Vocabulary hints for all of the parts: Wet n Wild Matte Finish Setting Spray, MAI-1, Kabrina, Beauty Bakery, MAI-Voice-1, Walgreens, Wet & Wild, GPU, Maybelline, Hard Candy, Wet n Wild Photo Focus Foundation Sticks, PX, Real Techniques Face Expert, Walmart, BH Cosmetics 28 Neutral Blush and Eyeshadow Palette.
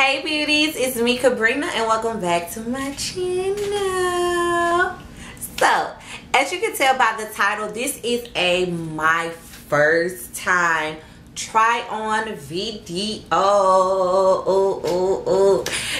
Hey beauties, it's me Kabrina and welcome back to my channel. So, as you can tell by the title, this is a my first time try on video.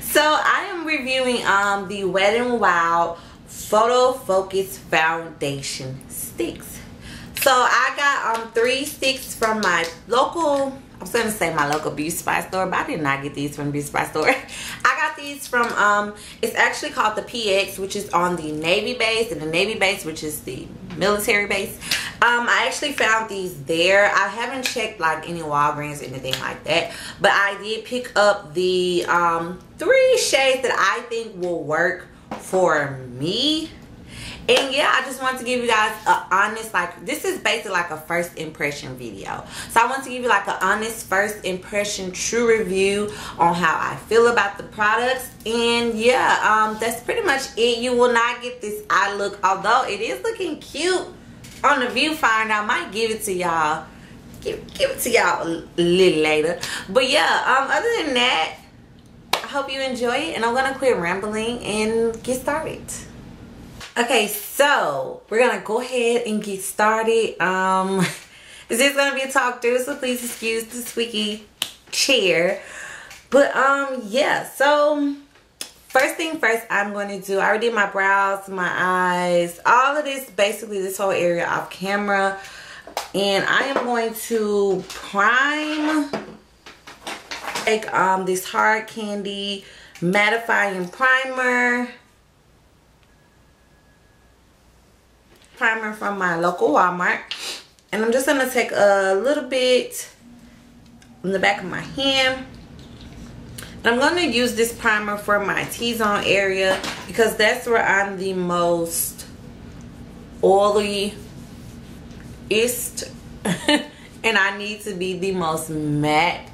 So, I am reviewing the Wet n Wild Photo Focus Foundation Sticks. So, I got 3 sticks from my local I was going to say my local beauty supply store, but I did not get these from the beauty supply store. I got these from, it's actually called the PX, which is on the Navy base, and the Navy base, which is the military base. I actually found these there. I haven't checked, like, any Walgreens or anything like that, but I did pick up the 3 shades that I think will work for me. And yeah, I just want to give you guys an honest, like, this is basically like a first impression video. So I want to give you like an honest first impression, true review on how I feel about the products. And yeah, that's pretty much it. You will not get this eye look, although it is looking cute on the viewfinder. I might give it to y'all. Give it to y'all a little later. But yeah, other than that, I hope you enjoy it. And I'm going to quit rambling and get started. Okay, so we're gonna go ahead and get started. This is gonna be a talk through, so please excuse the squeaky chair. But yeah, so first thing first, I'm gonna do, I already did my brows, my eyes, all of this, basically this whole area off camera, and I am going to prime, take this Hard Candy mattifying primer. From my local Walmart, and I'm just gonna take a little bit on the back of my hand, and I'm gonna use this primer for my T-zone area because that's where I'm the most oily-ist and I need to be the most matte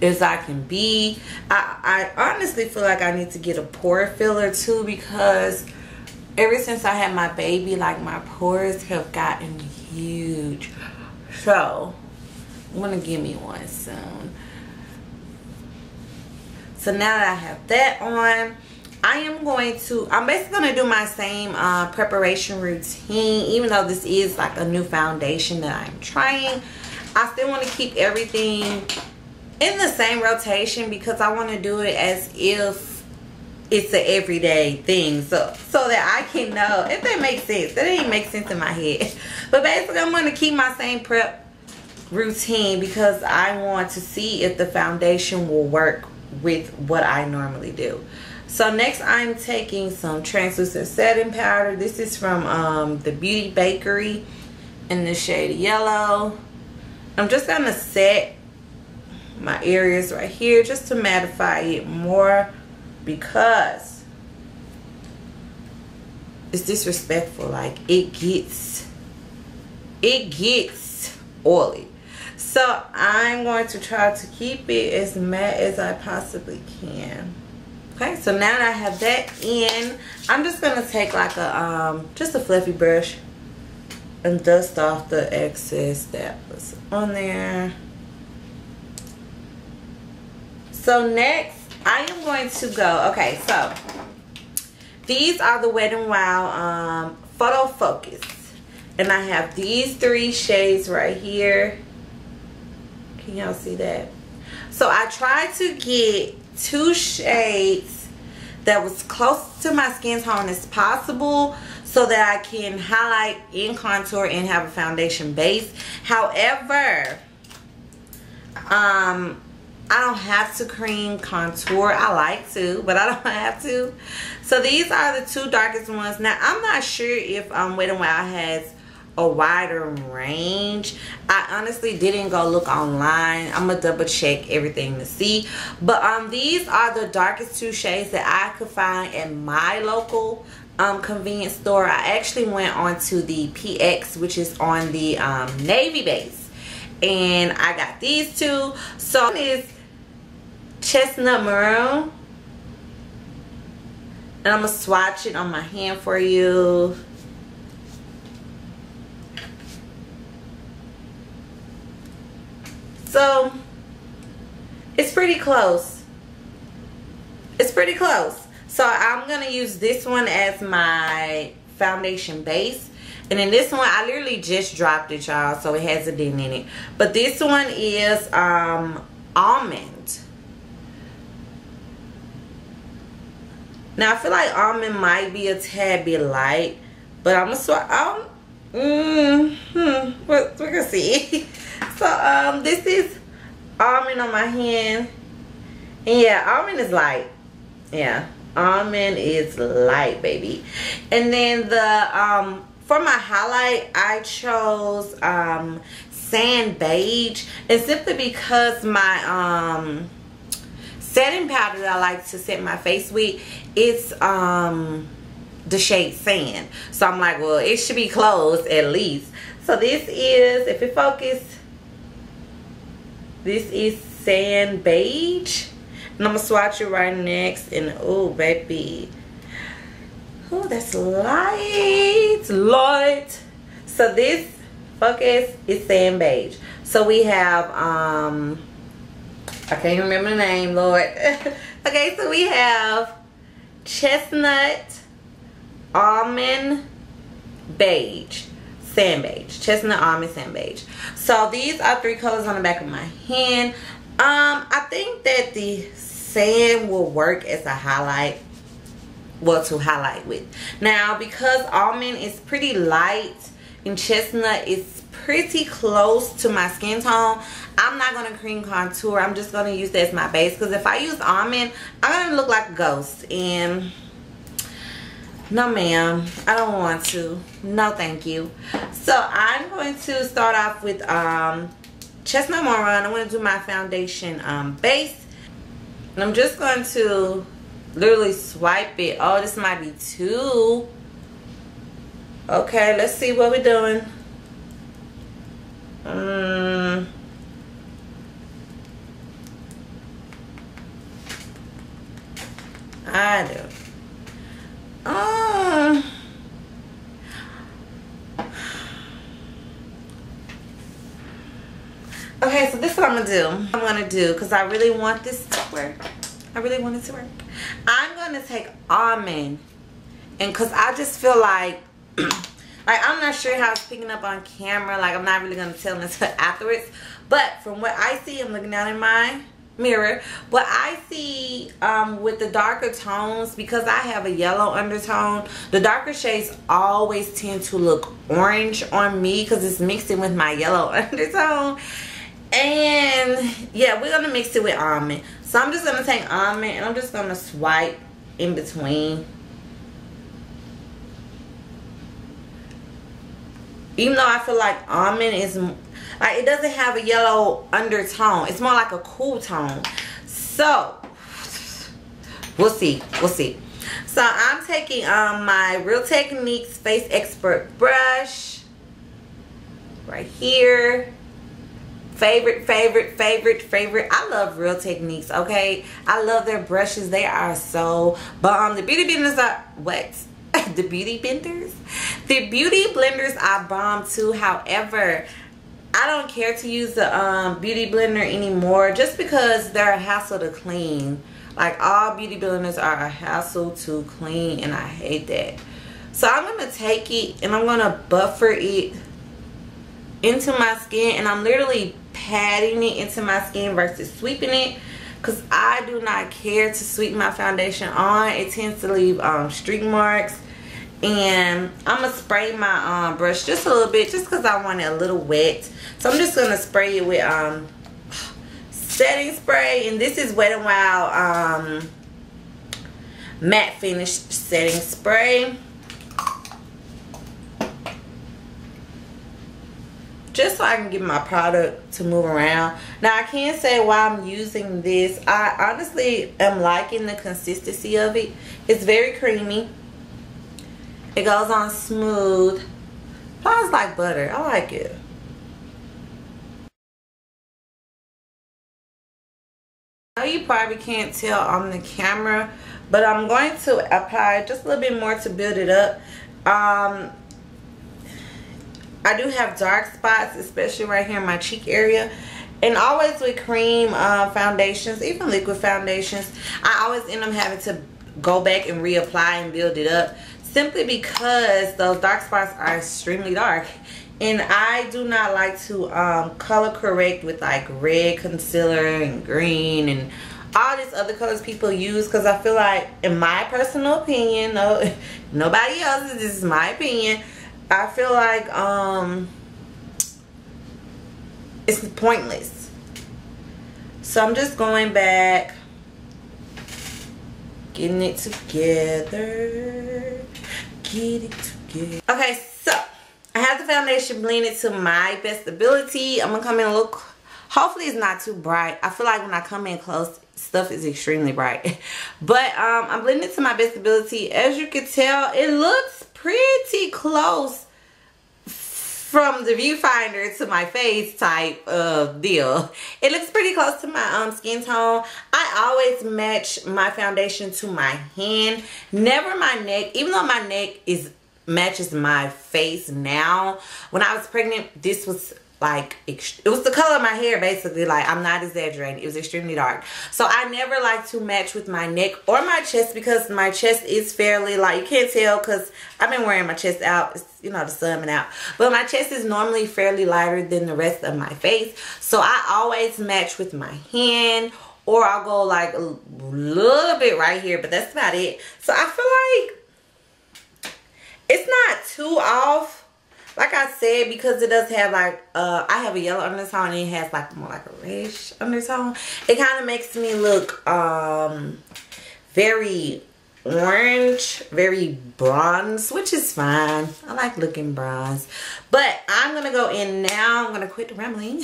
as I can be. I honestly feel like I need to get a pore filler too, because ever since I had my baby, like, my pores have gotten huge. So, I'm going to give me one soon. So, now that I have that on, I'm basically going to do my same preparation routine. Even though this is, like, a new foundation that I'm trying, I still want to keep everything in the same rotation because I want to do it as if it's an everyday thing, so that I can know if that makes sense. That didn't make sense in my head, but basically I'm going to keep my same prep routine because I want to see if the foundation will work with what I normally do. So next I'm taking some translucent setting powder. This is from the Beauty Bakery in the shade yellow. I'm just going to set my areas right here just to mattify it more, because it's disrespectful, like it gets oily. So I'm going to try to keep it as matte as I possibly can. Okay, so now that I have that in, I'm just gonna take like a just a fluffy brush and dust off the excess that was on there. So next I am going to go, okay, so these are the Wet n Wild Photo Focus, and I have these 3 shades right here. Can y'all see that? So I tried to get 2 shades that was close to my skin tone as possible so that I can highlight and contour and have a foundation base. However, I don't have to cream contour. I like to, but I don't have to. So these are the 2 darkest ones. Now, I'm not sure if Wet n Wild has a wider range. I honestly didn't go look online. I'm going to double check everything to see. But these are the darkest 2 shades that I could find at my local convenience store. I actually went on to the PX, which is on the Navy base. And I got these 2. So one is chestnut maroon, and I'm gonna swatch it on my hand for you. So It's pretty close. It's pretty close. So I'm going to use this one as my foundation base. And then this one, I literally just dropped it, y'all, so it has a dent in it. But this one is almond. Now, I feel like almond might be a tad bit light, but I'm going to swap. We're going to see. So, this is almond on my hand. And yeah, almond is light. Yeah, almond is light, baby. And then the, for my highlight, I chose, sand beige. And simply because my, setting powder that I like to set my face with, it's the shade sand. So I'm like, well, it should be closed at least. So this is, if it focus, this is sand beige. And I'm gonna swatch it right next. And oh baby, oh, that's light, light. So this focus is sand beige. So we have I can't remember the name, Lord. Okay, so we have chestnut, almond, beige, sand beige. Chestnut, almond, sand beige. So these are three colors on the back of my hand. I think that the sand will work as a highlight. Well, to highlight with. Now, because almond is pretty light and chestnut is pretty close to my skin tone, I'm not going to cream contour. I'm just going to use that as my base, because if I use almond, I'm going to look like a ghost. And no ma'am, I don't want to. No thank you. So I'm going to start off with chestnut moron. I'm going to do my foundation base. And I'm just going to literally swipe it. Oh, this might be too. Okay, let's see what we're doing. I do. Okay, so this is what I'm gonna do. Because I really want this to work. I really want it to work. I'm gonna take almond, and because I just feel like I'm not sure how it's picking up on camera. Like, I'm not really going to tell until afterwards. But from what I see, I'm looking down in my mirror. What I see with the darker tones, because I have a yellow undertone, the darker shades always tend to look orange on me because it's mixing with my yellow undertone. And yeah, we're going to mix it with almond. So I'm just going to take almond and I'm just going to swipe in between. Even though I feel like almond is, like, it doesn't have a yellow undertone. It's more like a cool tone. So, we'll see. We'll see. So, I'm taking my Real Techniques Face Expert brush. Right here. Favorite. I love Real Techniques, okay? I love their brushes. They are so bomb. The beauty blenders are, what? The beauty blenders? The beauty blenders are bomb too. However, I don't care to use the beauty blender anymore just because they're a hassle to clean. Like, all beauty blenders are a hassle to clean, and I hate that. So I'm going to take it and I'm going to buffer it into my skin, and I'm literally patting it into my skin versus sweeping it, because I do not care to sweep my foundation on. It tends to leave streak marks. And I'm going to spray my brush just a little bit, just because I want it a little wet. So I'm just going to spray it with setting spray. And this is Wet n Wild Matte Finish Setting Spray. Just so I can get my product to move around. Now, I can say while I'm using this, I honestly am liking the consistency of it. It's very creamy. It goes on smooth. Applies like butter. I like it. I know you probably can't tell on the camera, but I'm going to apply just a little bit more to build it up. I do have dark spots, especially right here in my cheek area. And always with cream foundations, even liquid foundations, I always end up having to go back and reapply and build it up, simply because those dark spots are extremely dark. And I do not like to color correct with like red concealer and green and all these other colors people use, because I feel like, in my personal opinion, no, nobody else's, this is my opinion, I feel like it's pointless. So I'm just going back, getting it together, get it together. Okay, so I have the foundation blended to my best ability. I'm gonna come in and look, hopefully it's not too bright. I feel like when I come in close, stuff is extremely bright. But I'm blending it to my best ability. As you can tell, it looks pretty close from the viewfinder to my face type of deal. It looks pretty close to my skin tone. I always match my foundation to my hand, never my neck, even though my neck matches my face now. When I was pregnant, this was like, it was the color of my hair basically, like, I'm not exaggerating, it was extremely dark. So I never like to match with my neck or my chest, because my chest is fairly, like, you can't tell because I've been wearing my chest out, it's, you know, the sun been out, but my chest is normally fairly lighter than the rest of my face. So I always match with my hand, or I'll go like a little bit right here, but that's about it. So I feel like it's not too off. Like I said, because it does have like, I have a yellow undertone and it has like more like a reddish undertone. It kind of makes me look very orange, very bronze, which is fine. I like looking bronze. But I'm going to go in now. I'm going to quit the rambling.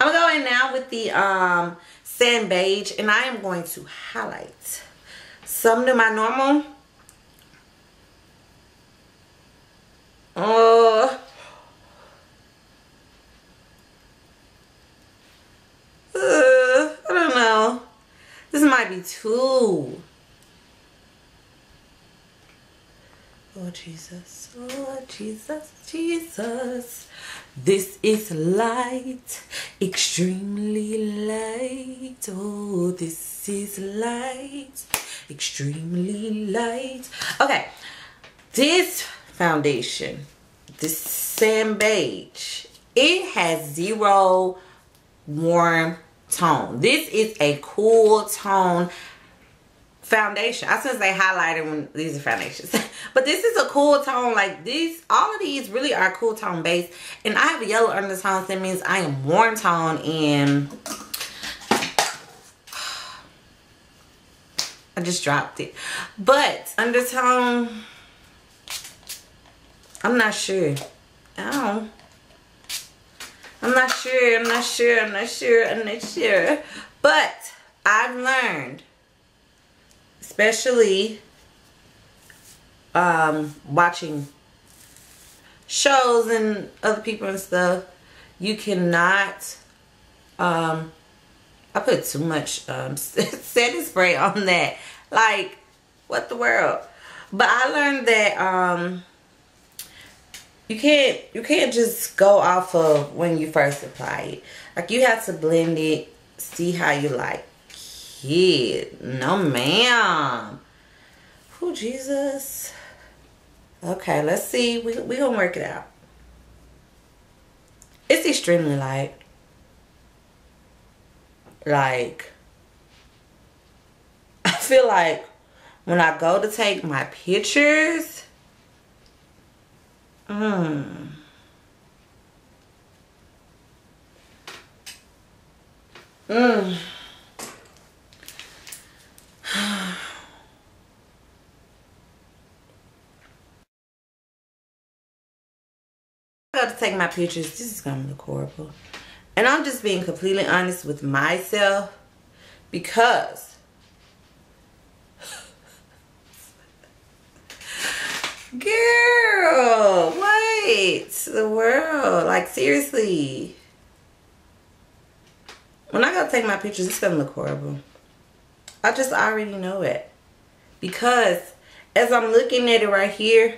I'm going to go in now with the sand beige, and I am going to highlight some of my normal. I don't know. This might be too. Oh Jesus, oh Jesus, Jesus. This is light, extremely light. Oh, this is light, extremely light. Okay, this foundation, this sand beige, it has zero warm tone. This is a cool tone foundation. I should say highlighter when these are foundations. But this is a cool tone. Like these, all of these really are cool tone based. And I have a yellow undertone, so that means I am warm tone, and I just dropped it. But undertone, I'm not sure. Ow. I'm not sure. But I've learned, especially watching shows and other people and stuff, you cannot, I put too much setting spray on that. Like, what the world? But I learned that, You can't just go off of when you first apply it. Like, you have to blend it, see how you like it. No ma'am. Oh Jesus. Okay, let's see. We gonna work it out. It's extremely light. Like, I feel like when I go to take my pictures, I got to take my pictures. This is gonna look horrible, and I'm just being completely honest with myself, because girl, wait, the world, like, seriously, when I go take my pictures, it's gonna look horrible. I just already know it, because as I'm looking at it right here,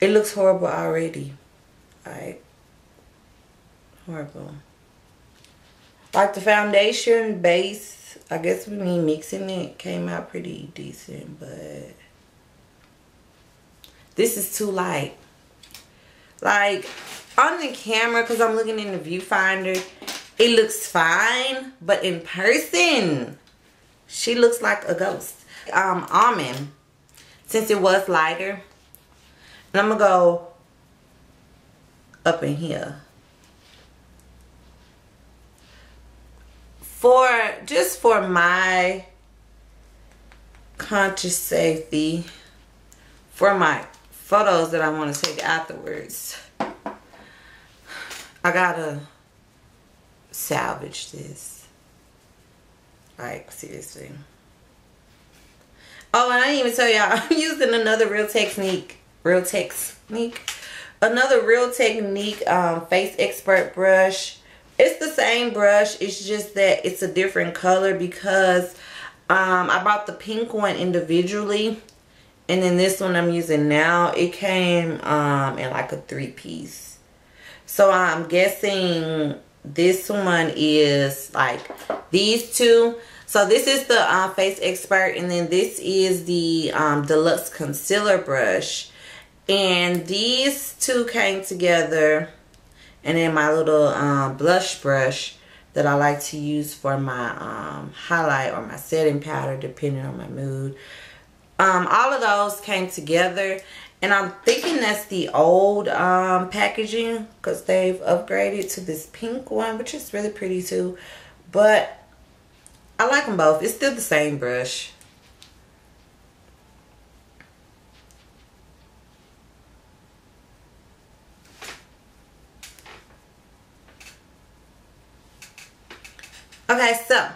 it looks horrible already. Like, horrible. Like the foundation base, I guess with me mixing it, came out pretty decent, but this is too light. Like on the camera, because I'm looking in the viewfinder, it looks fine, but in person, she looks like a ghost. Almond, since it was lighter, and I'm gonna go up in here just for my conscious safety for my photos that I want to take afterwards. I gotta salvage this, like, seriously. Oh, and I didn't even tell y'all, I'm using another Real Techniques Face Expert brush. It's the same brush, it's just that it's a different color, because I bought the pink one individually, and then this one I'm using now, it came in like a 3-piece. So I'm guessing this one is like these two. So this is the Face Expert, and then this is the Deluxe Concealer Brush. And these two came together. And then my little blush brush that I like to use for my highlight or my setting powder, depending on my mood. All of those came together. And I'm thinking that's the old packaging, because they've upgraded to this pink one, which is really pretty too. But I like them both. It's still the same brush. Okay, so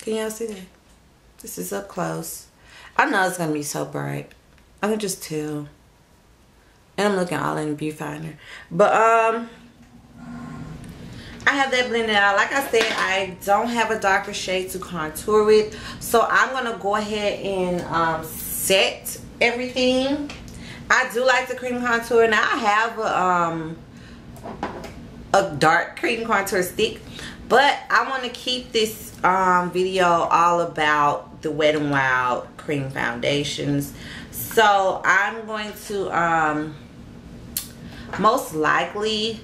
can y'all see that? This is up close. I know it's gonna be so bright. I can just tell. And I'm looking all in the viewfinder. But I have that blended out. Like I said, I don't have a darker shade to contour with, so I'm gonna go ahead and set everything. I do like the cream contour, and I have a dark cream contour stick, but I want to keep this video all about the Wet n Wild cream foundations. So I'm going to most likely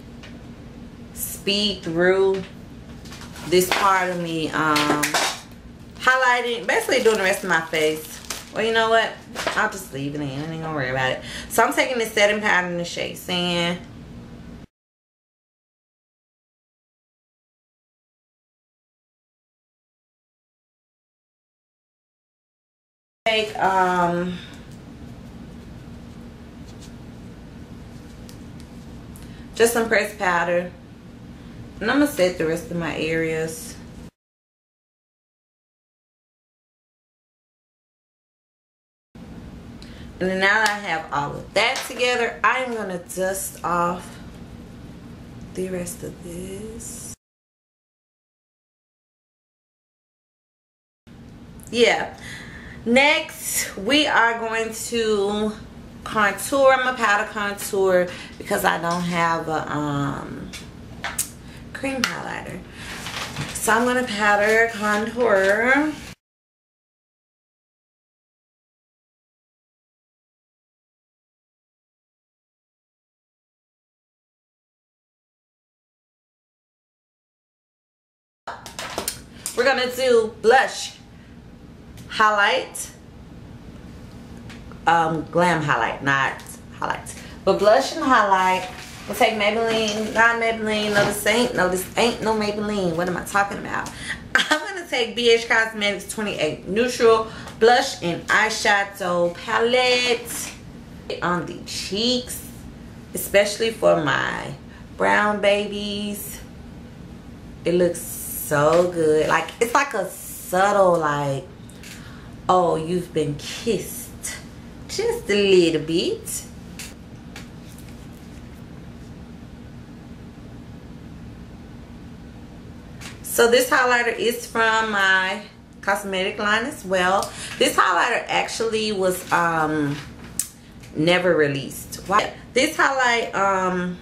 speed through this part of me highlighting, basically doing the rest of my face. Well, you know what, I'll just leave it in. I ain't gonna worry about it. So I'm taking the setting powder in the shade Sand. Take just some pressed powder. And I'm going to set the rest of my areas. And then now that I have all of that together, I'm going to dust off the rest of this. Yeah. Next, we are going to contour. I'm going to powder contour because I don't have a cream highlighter, so I'm going to powder contour. We're going to do blush, highlight, glam highlight, not highlights, but blush and highlight. We'll take Maybelline, not Maybelline, no this ain't, no this ain't no Maybelline. What am I talking about? I'm going to take BH Cosmetics 28 Neutral Blush and Eyeshadow Palette on the cheeks, especially for my brown babies. It looks so good. Like, it's like a subtle, like, oh, you've been kissed just a little bit. So this highlighter is from my cosmetic line as well. This highlighter actually was never released. This highlight